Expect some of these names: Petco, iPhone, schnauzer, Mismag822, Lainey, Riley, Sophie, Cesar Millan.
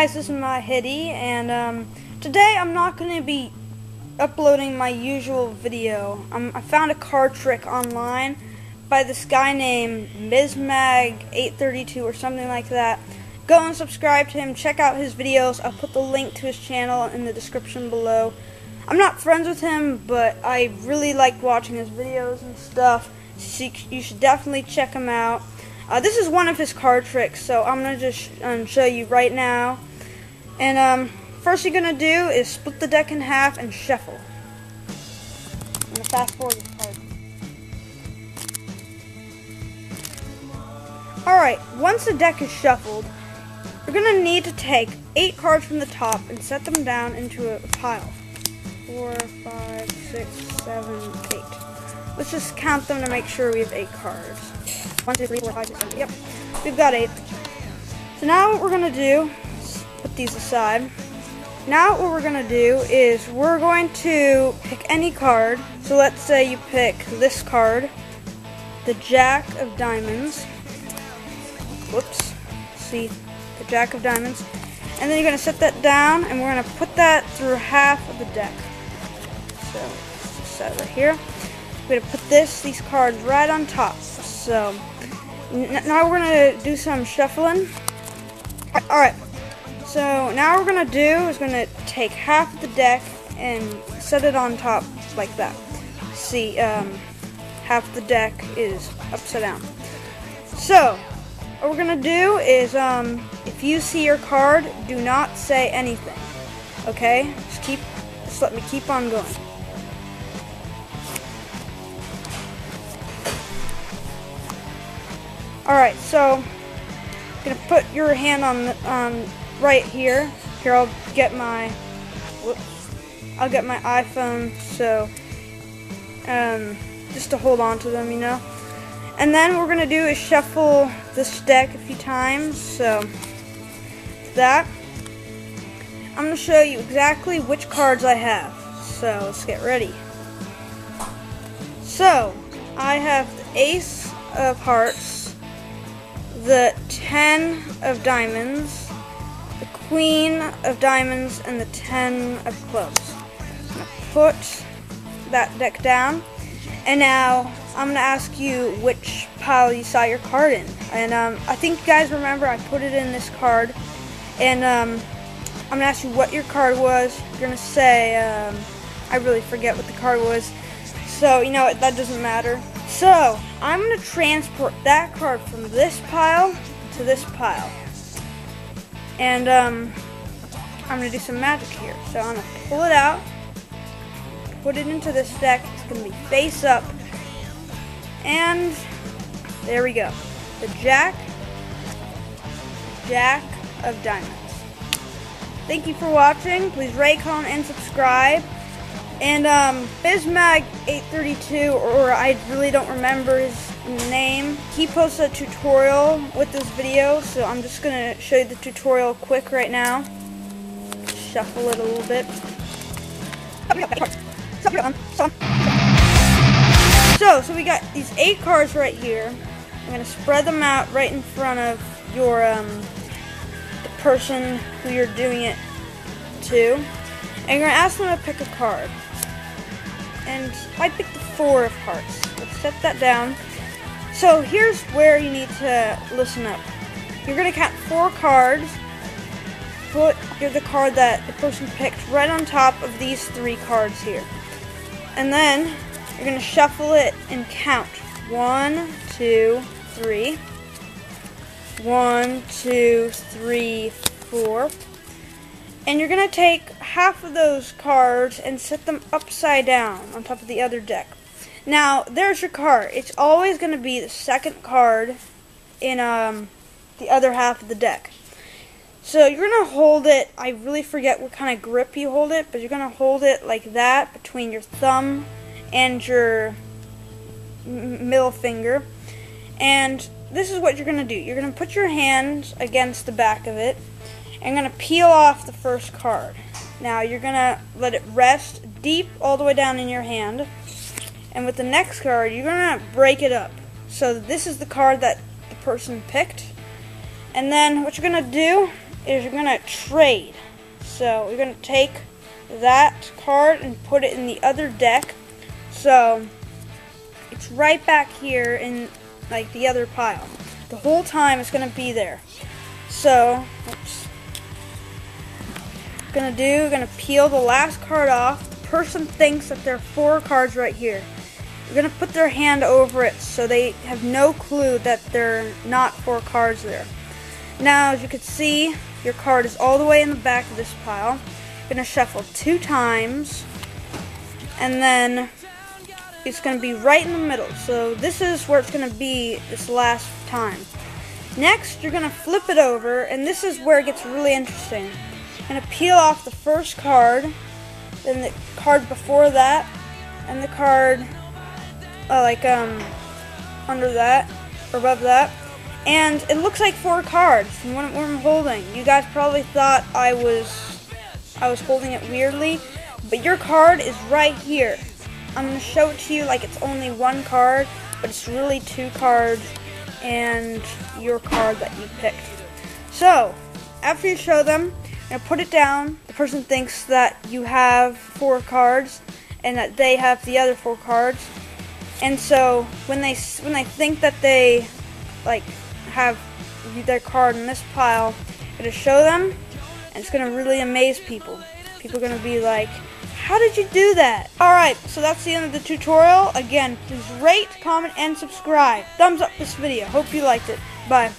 guys, this is Mismag822, and today I'm not going to be uploading my usual video. I found a card trick online by this guy named Mismag822 or something like that. Go and subscribe to him, check out his videos. I'll put the link to his channel in the description below. I'm not friends with him, but I really like watching his videos and stuff, so you should definitely check him out. This is one of his card tricks, so I'm going to just show you right now. And first you're going to do is split the deck in half and shuffle. I'm going to fast forward this card. Alright, once the deck is shuffled, you're going to need to take 8 cards from the top and set them down into a pile. 4, 5, 6, 7, 8. Let's just count them to make sure we have 8 cards. 1, 2, 3, 4, 5, 6, 7, yep, we've got 8. So now what we're going to do, let's put these aside. Now what we're going to do is we're going to pick any card. So let's say you pick this card, the Jack of Diamonds. Whoops, see, the Jack of Diamonds. And then you're going to set that down, and we're going to put that through half of the deck. So, let's just set it right here. We're going to put these cards right on top. So, now we're going to do some shuffling. Alright, so now what we're going to do is going to take half of the deck and set it on top like that. See, half the deck is upside down. So, what we're going to do is, if you see your card, do not say anything, okay? Just let me keep on going. Alright, so I'm going to put your hand on right here. Here, I'll get my iPhone, so just to hold on to them, you know. And then what we're going to do is shuffle this deck a few times, so that. I'm going to show you exactly which cards I have, so let's get ready. So, I have the Ace of Hearts, the 10 of Diamonds, the Queen of Diamonds, and the 10 of Clubs. I'm going to put that deck down, and now I'm going to ask you which pile you saw your card in. And I think you guys remember I put it in this card, and I'm going to ask you what your card was. You're going to say, I really forget what the card was, so you know what, that doesn't matter. So, I'm going to transport that card from this pile to this pile. And I'm going to do some magic here. So I'm going to pull it out, put it into this deck. It's going to be face up. And there we go. The Jack of Diamonds. Thank you for watching. Please rate, comment, and subscribe. And Mismag822, or I really don't remember his name, he posted a tutorial with this video, so I'm just going to show you the tutorial quick right now. Shuffle it a little bit. So we got these 8 cards right here. I'm going to spread them out right in front of your, the person who you're doing it to. And you're going to ask them to pick a card. And I picked the 4 of Hearts. Let's set that down. So here's where you need to listen up. You're going to count 4 cards. Put the card that the person picked right on top of these 3 cards here. And then you're going to shuffle it and count. 1, 2, 3. 1, 2, 3, 4. And you're going to take half of those cards and set them upside down on top of the other deck. Now, there's your card. It's always going to be the second card in the other half of the deck. So you're going to hold it, I really forget what kind of grip you hold it, but you're going to hold it like that between your thumb and your middle finger. And this is what you're going to do. You're going to put your hand against the back of it. I'm going to peel off the first card. Now you're going to let it rest deep all the way down in your hand. And with the next card, you're going to break it up. So this is the card that the person picked. And then what you're going to do is going to trade. So we're going to take that card and put it in the other deck. So it's right back here in like the other pile. The whole time it's going to be there. So, oops. We're gonna peel the last card off. The person thinks that there are four cards right here. We're gonna put their hand over it so they have no clue that there are not four cards there. Now, as you can see, your card is all the way in the back of this pile. You're gonna shuffle two times, and then it's gonna be right in the middle. So this is where it's gonna be this last time. Next, you're gonna flip it over, and this is where it gets really interesting. I'm going to peel off the first card, then the card before that, and the card under that, or above that, and it looks like four cards from what I'm holding. You guys probably thought I was holding it weirdly, but your card is right here. I'm going to show it to you like it's only one card, but it's really two cards and your card that you picked. So, after you show them, and put it down. The person thinks that you have four cards and that they have the other four cards. And so when they think that they like have their card in this pile, I'm gonna show them, and it's gonna really amaze people. People are gonna be like, "How did you do that?" All right, so that's the end of the tutorial. Again, please rate, comment, and subscribe. Thumbs up this video. Hope you liked it. Bye.